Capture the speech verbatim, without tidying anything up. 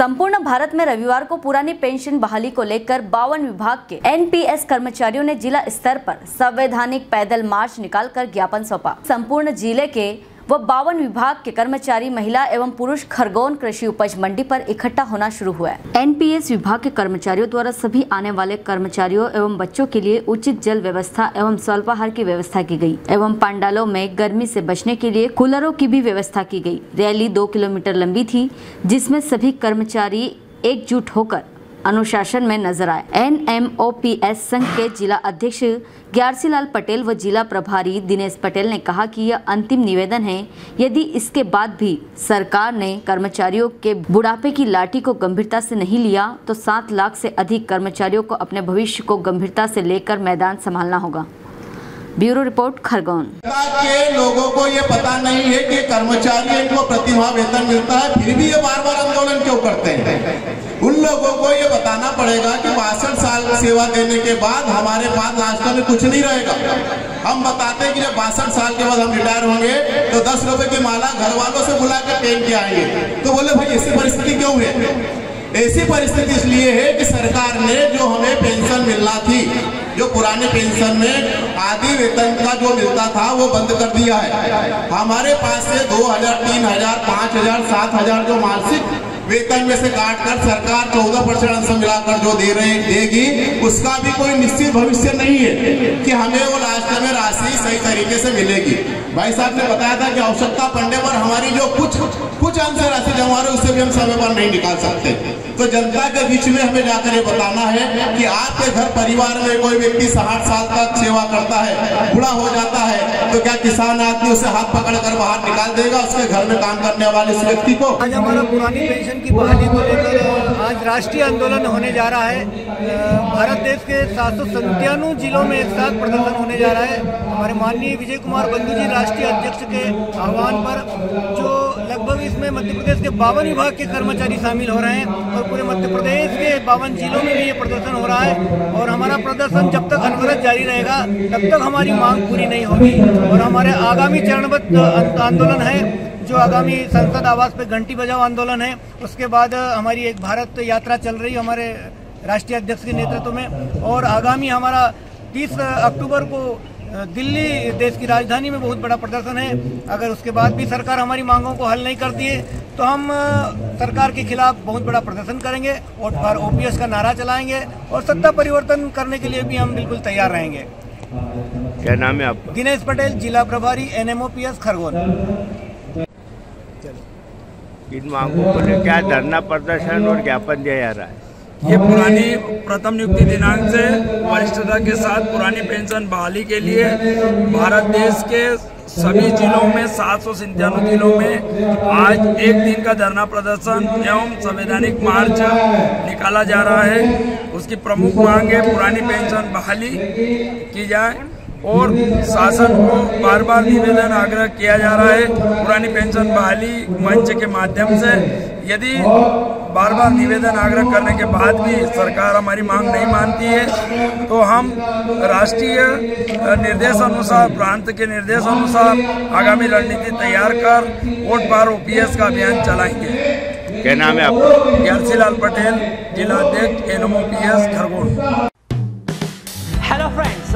संपूर्ण भारत में रविवार को पुरानी पेंशन बहाली को लेकर बावन विभाग के एन पी एस कर्मचारियों ने जिला स्तर पर संवैधानिक पैदल मार्च निकालकर ज्ञापन सौंपा। संपूर्ण जिले के व बावन विभाग के कर्मचारी महिला एवं पुरुष खरगोन कृषि उपज मंडी पर इकट्ठा होना शुरू हुआ है। एन पी एस विभाग के कर्मचारियों द्वारा सभी आने वाले कर्मचारियों एवं बच्चों के लिए उचित जल व्यवस्था एवं स्वल्पाहार की व्यवस्था की गई एवं पंडालों में गर्मी से बचने के लिए कूलरों की भी व्यवस्था की गई। रैली दो किलोमीटर लंबी थी, जिसमें सभी कर्मचारी एकजुट होकर अनुशासन में नजर आए। N M O P S संघ के जिला अध्यक्ष ग्यारसी लाल पटेल व जिला प्रभारी दिनेश पटेल ने कहा कि यह अंतिम निवेदन है, यदि इसके बाद भी सरकार ने कर्मचारियों के बुढ़ापे की लाठी को गंभीरता से नहीं लिया तो सात लाख से अधिक कर्मचारियों को अपने भविष्य को गंभीरता से लेकर मैदान संभालना होगा। Bureau report Khargone. के लोगों को ये पता नहीं है कि कर्मचारियों को प्रतिमा वेतन मिलता है, फिर भी ये बार बार आंदोलन क्यों करते हैं। उन लोगों को ये बताना पड़ेगा कि बासठ साल सेवा देने के बाद हमारे पास रास्ता में कुछ नहीं रहेगा। हम बताते हैं कि जब बासठ साल के बाद हम रिटायर होंगे तो दस रुपए की माला घर वालों से बुला के पहन के आएंगे, तो बोले भाई ऐसी परिस्थिति क्यों है। ऐसी परिस्थिति इसलिए है कि सरकार ने जो हमें पेंशन मिलना थी, जो पुराने पेंशन में आधी वेतन का जो मिलता था वो बंद कर दिया है। हमारे पास से दो हजार, तीन हजार, पाँच हजार, सात हजार जो मासिक वेतन में से काट कर सरकार चौदह परसेंट अंश मिलाकर जो दे रहे देगी, उसका भी कोई निश्चित भविष्य नहीं है कि हमें वो लास्ट में राशि सही तरीके से मिलेगी। भाई साहब ने बताया था कि आवश्यकता पड़ने पर हमारी जो कुछ कुछ अंश राशि जमा रहे उससे भी हम समय पर नहीं निकाल सकते, तो जनता के बीच में हमें जाकर ये बताना है कि आपके घर परिवार में कोई व्यक्ति साठ साल तक सेवा करता है, बुरा हो जाता है, तो क्या किसान आदमी उसे हाथ पकड़ कर बाहर निकाल देगा उसके घर में काम करने वाले उस व्यक्ति को। आज हमारा पुरानी पेंशन की बहाली को लेकर आज राष्ट्रीय आंदोलन होने जा रहा है। भारत देश के सात सौ सत्तानवे जिलों में एक साथ प्रदर्शन होने जा रहा है। हमारे माननीय विजय कुमार बंधु जी राष्ट्रीय अध्यक्ष के आह्वान पर जो लगभग इसमें मध्य प्रदेश के बावन विभाग के कर्मचारी शामिल हो रहे हैं और पूरे मध्य प्रदेश के बावन जिलों में भी ये प्रदर्शन हो रहा है। और हमारा प्रदर्शन जब तक अनवरत जारी रहेगा तब तक हमारी मांग पूरी नहीं होगी। और हमारे आगामी चरणबद्ध आंदोलन है, जो आगामी संसद आवास पे घंटी बजाओ आंदोलन है, उसके बाद हमारी एक भारत यात्रा चल रही है हमारे राष्ट्रीय अध्यक्ष के नेतृत्व में। और आगामी हमारा तीस अक्टूबर को दिल्ली देश की राजधानी में बहुत बड़ा प्रदर्शन है। अगर उसके बाद भी सरकार हमारी मांगों को हल नहीं करती है तो हम सरकार के खिलाफ बहुत बड़ा प्रदर्शन करेंगे और ओ पी एस का नारा चलाएंगे और सत्ता परिवर्तन करने के लिए भी हम बिल्कुल तैयार रहेंगे। क्या नाम है आपका? दिनेश पटेल, जिला प्रभारी N M O P S Khargone. इन मांगों को लेकर क्या धरना प्रदर्शन और ज्ञापन दिया जा रहा है? ये पुरानी प्रथम नियुक्ति दिनांक से वरिष्ठता के साथ पुरानी पेंशन बहाली के लिए भारत देश के सभी जिलों में सात सौ सत्तानवे जिलों में आज एक दिन का धरना प्रदर्शन एवं संवैधानिक मार्च निकाला जा रहा है। उसकी प्रमुख मांग है पुरानी पेंशन बहाली की जाए और शासन को बार बार निवेदन आग्रह किया जा रहा है। पुरानी पेंशन बहाली मंच के माध्यम से यदि बार बार निवेदन आग्रह करने के बाद भी सरकार हमारी मांग नहीं मानती है तो हम राष्ट्रीय निर्देश अनुसार, प्रांत के निर्देश अनुसार आगामी रणनीति तैयार कर वोट बार ओ पी एस का अभियान चलाएंगे। क्या नाम है आपका? ग्यारसी लाल पटेल, जिला अध्यक्ष N M O P S Khargone. Hello friends,